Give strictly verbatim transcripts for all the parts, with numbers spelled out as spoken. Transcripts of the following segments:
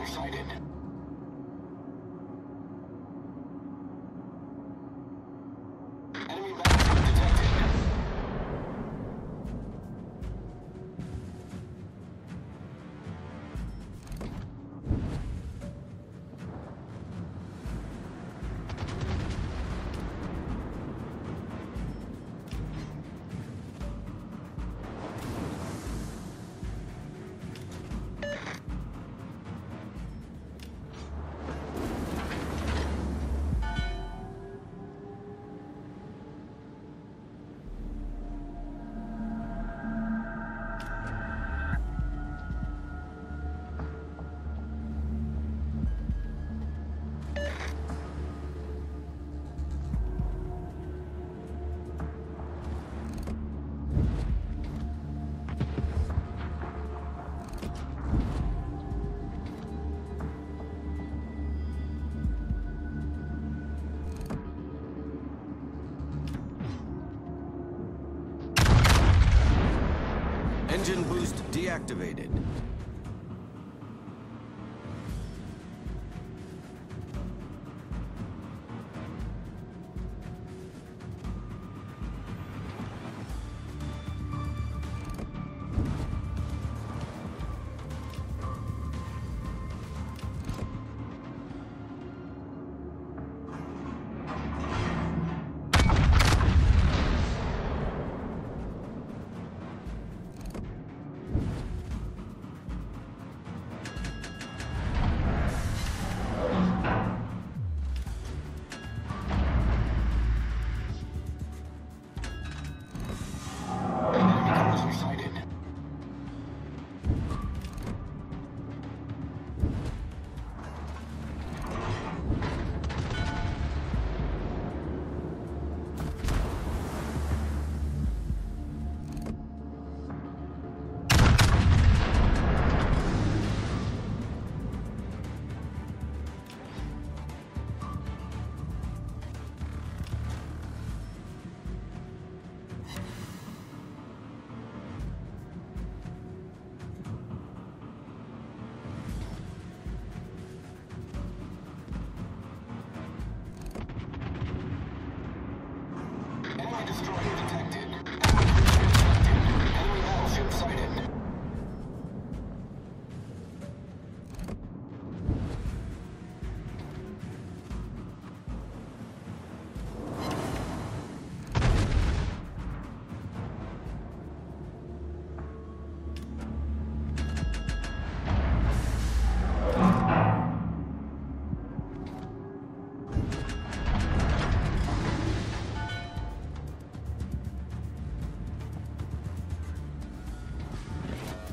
laser sighted. Enemy battleship detected. Engine boost deactivated.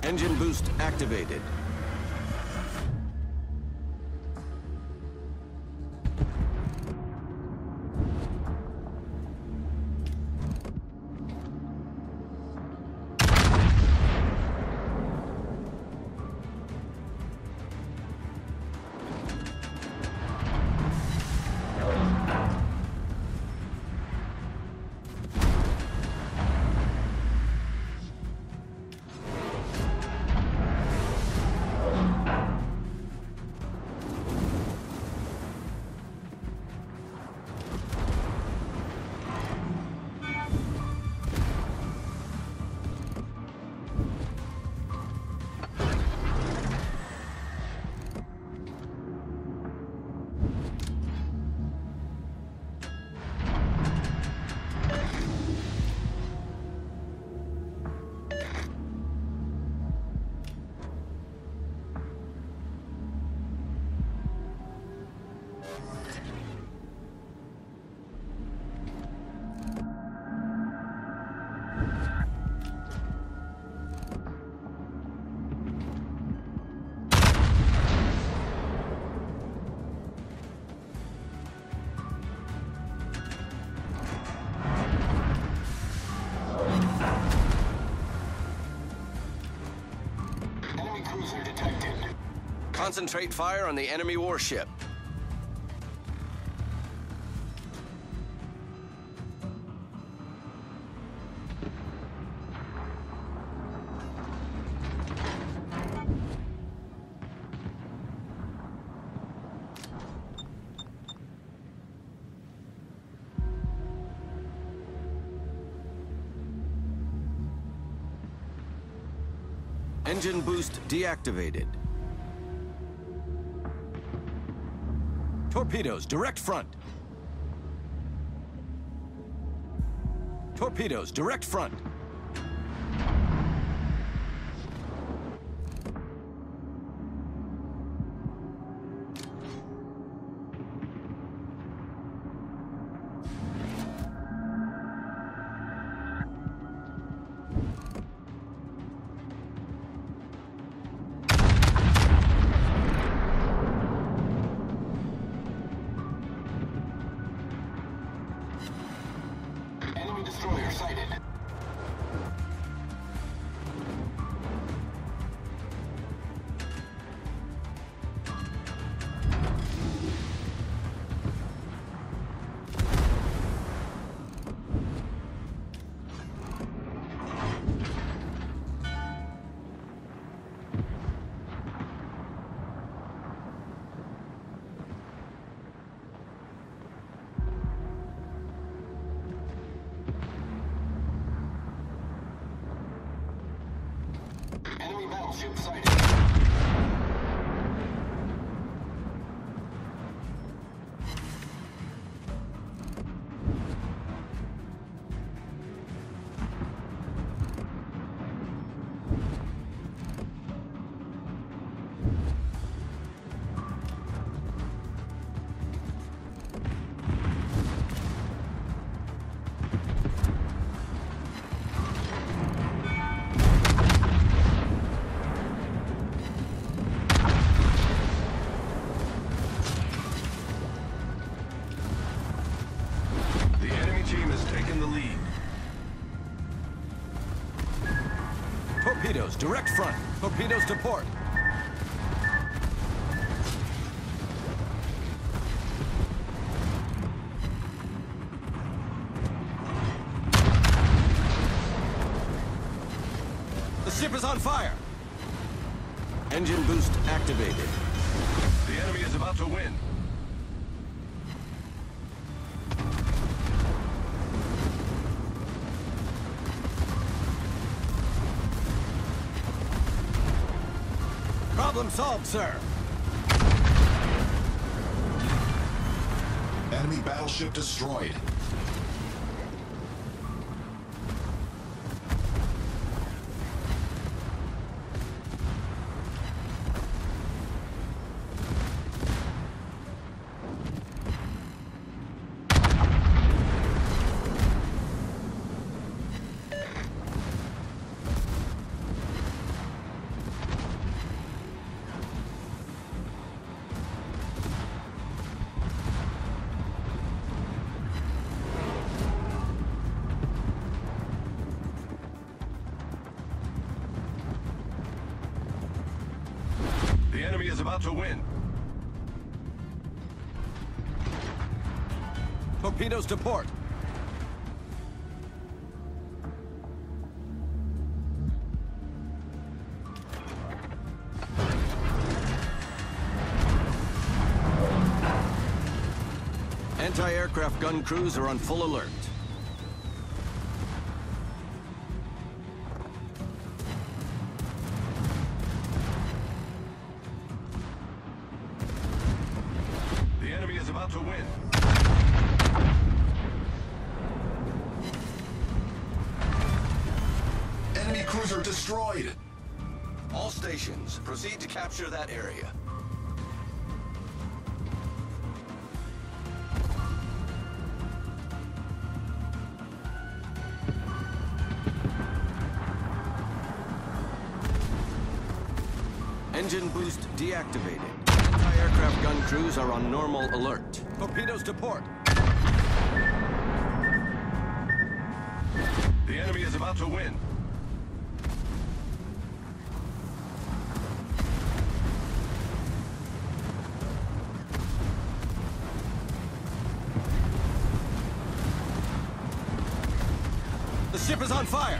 Engine boost activated. Concentrate fire on the enemy warship. Engine boost deactivated. Torpedoes, direct front. Torpedoes, direct front. Torpedoes, direct front. Torpedoes to port. The ship is on fire. Engine boost activated. The enemy is about to win. Problem solved, sir. Enemy battleship destroyed. About to win. Torpedoes to port. Anti-aircraft gun crews are on full alert. To win. Enemy cruiser destroyed. All stations, proceed to capture that area. Engine boost deactivated. Aircraft gun crews are on normal alert. Torpedoes to port. The enemy is about to win. The ship is on fire.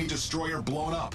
enemy destroyer blown up.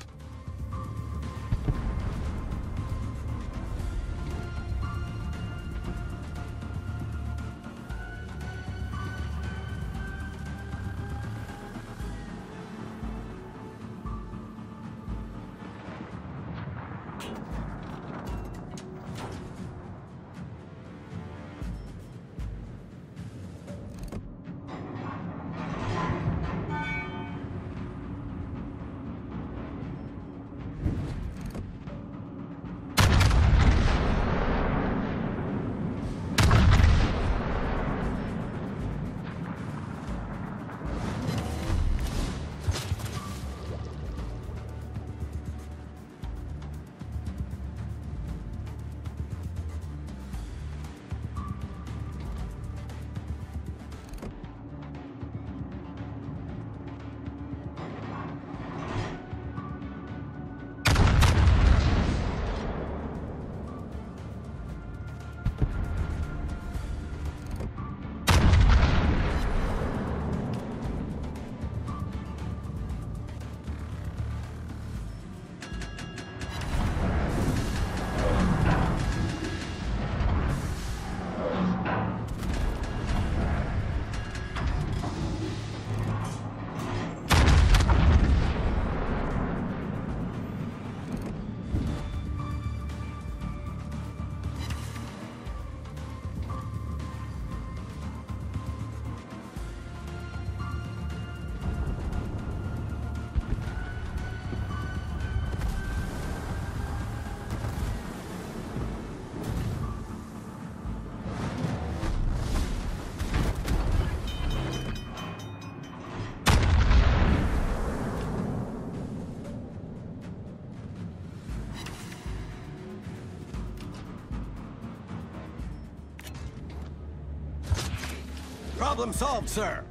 Problem solved, sir.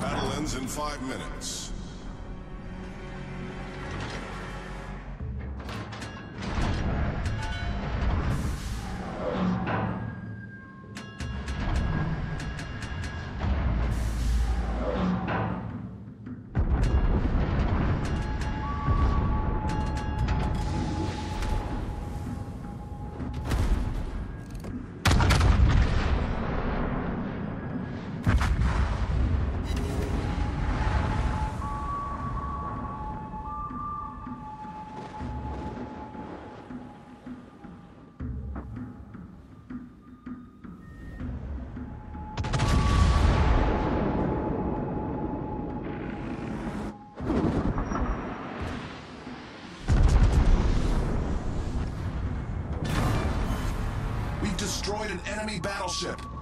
Battle ends in five minutes. Destroyed an enemy battleship.